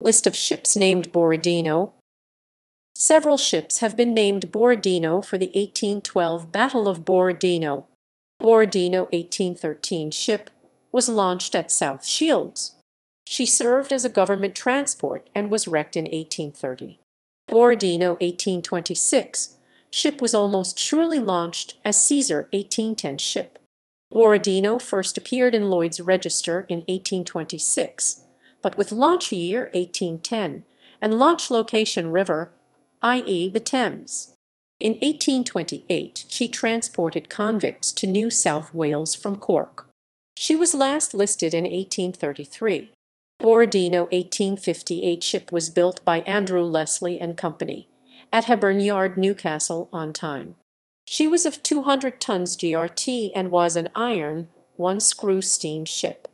List of ships named Borodino. Several ships have been named Borodino for the 1812 Battle of Borodino. Borodino 1813 ship was launched at South Shields. She served as a government transport and was wrecked in 1830. Borodino 1826 ship was almost surely launched as Caesar 1810 ship. Borodino first appeared in Lloyd's Register in 1826, but with launch year 1810 and launch location river, i.e. the Thames. In 1828, she transported convicts to New South Wales from Cork. She was last listed in 1833. Borodino 1858 ship was built by Andrew Leslie and Company at Hebburn Yard, Newcastle on Tyne. She was of 200 tons GRT and was an iron, one-screw steam ship.